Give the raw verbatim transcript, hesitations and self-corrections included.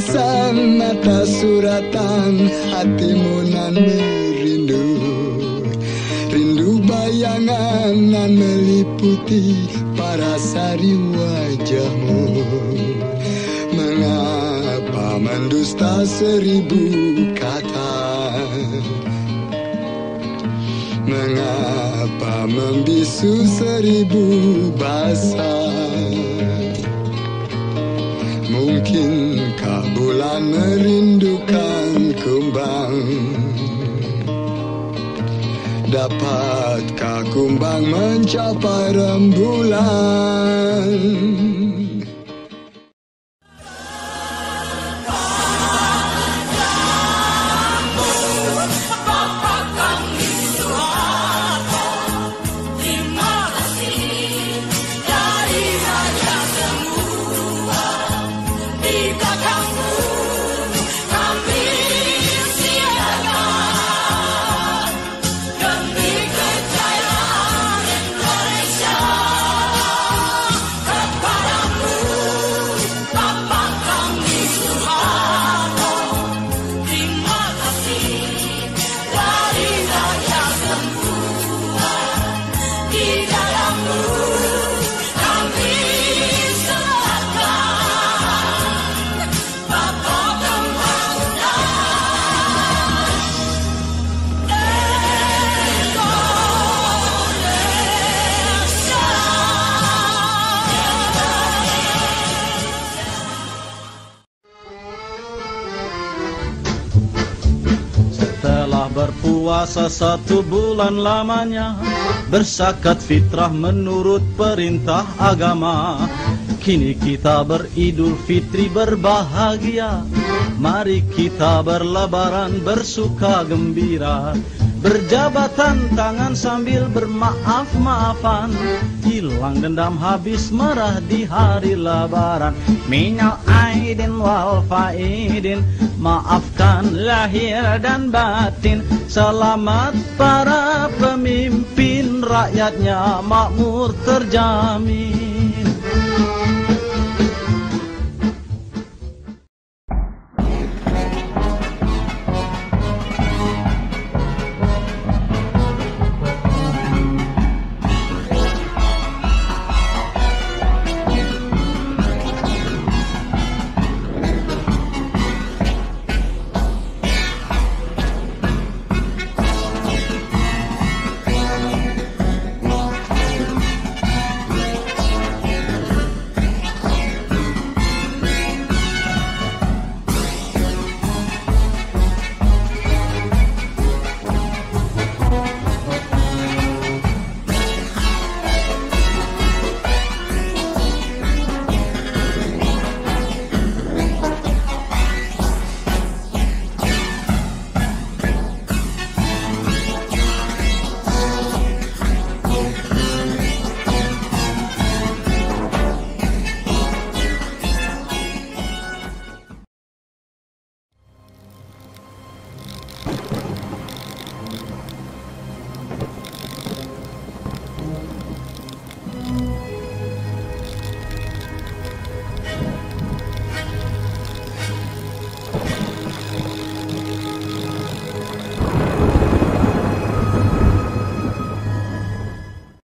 tulisan mata suratan, hatimu nan merindu. Rindu bayangan nan meliputi parasari wajahmu. Mengapa mendusta seribu kata? Mengapa membisu seribu bahasa? Mungkinkah bulan merindukan kumbang? Dapatkah kumbang mencapai rembulan? Puasa satu bulan lamanya, berzakat fitrah menurut perintah agama. Kini kita beridul fitri berbahagia, mari kita berlebaran bersuka gembira. Berjabatan tangan sambil bermaaf-maafan, hilang dendam habis merah di hari lebaran. Minal aidin wal faidin, maafkan lahir dan batin. Selamat para pemimpin, rakyatnya makmur terjamin.